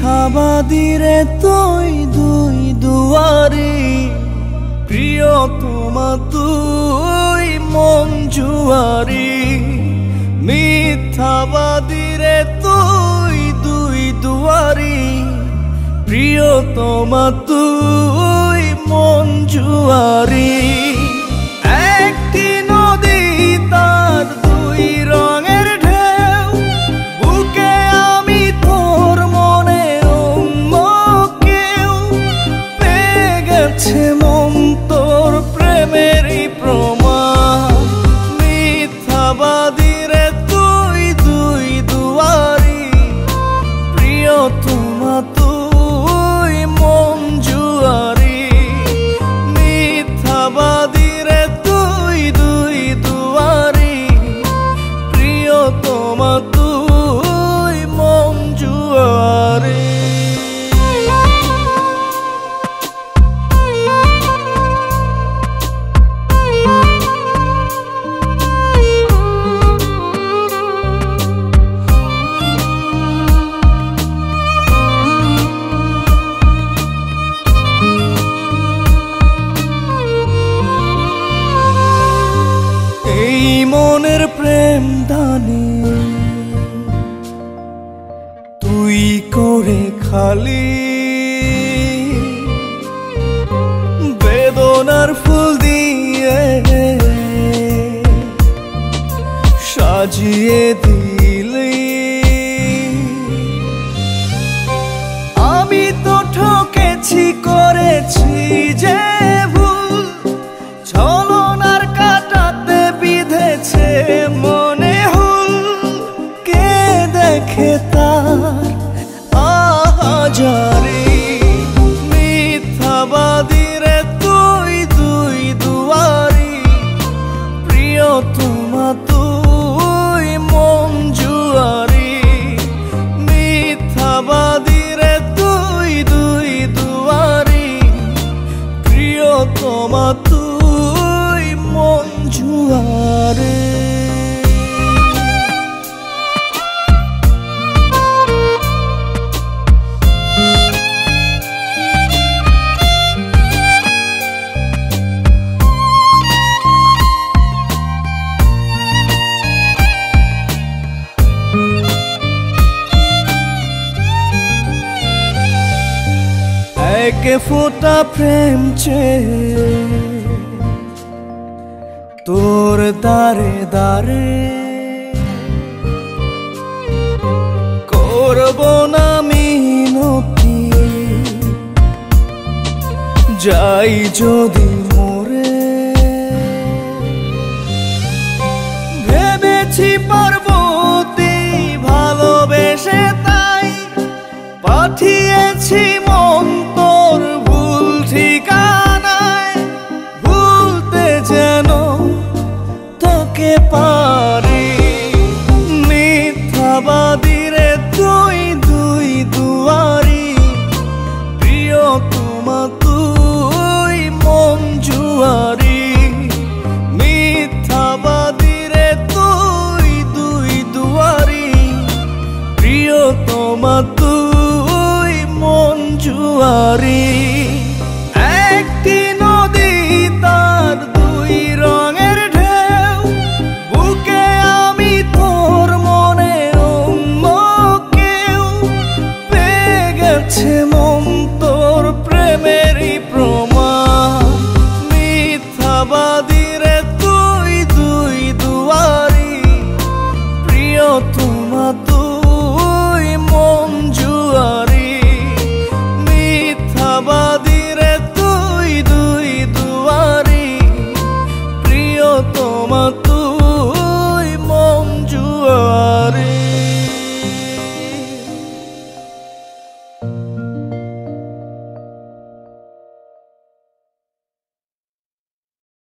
থাবা দিরে তুই দুই দুয়ারি প্রিয় তোমা তুই মন জুয়ারি মিথ্যা বাদিরে তুই দুই দুয়ারি প্রিয় তোমা তুই মন জুয়ারি একটি নদী তার দুই রঙের খালি বেদনার ফুল দিয়ে সাজিয়ে দিলি আমি তো ঠকেছি করেছি যে ভুল ছলনার কাটাতে বিঁধেছে মনে হুল কে দেখে তার জারি মিথ্যাবাদীরে তুই দুই দুয়ারি প্রিয় তোমা তুই মন জুয়ারি মিথ্যাবাদীরে তুই দুই দুয়ারি প্রিয় তোমা তুই মন জুয়ারি কে ফোটা প্রেম চেয়ে তোর দারে দারে করব না মিনতি যাই যদি মরে ভেবেছি পার্বতী ভালোবেসে তাই পাঠিয়েছি মন তোর ভুল ঠিকানায় ভুলতে যেন তোকে পারি মিথ্যাবাদীরে তুই দুই দুয়ারি প্রিয় তোমা তুই মন জুয়ারি মিথ্যাবাদীরে তুই দুই দুয়ারি প্রিয় তোমা তুই মন জুয়ারি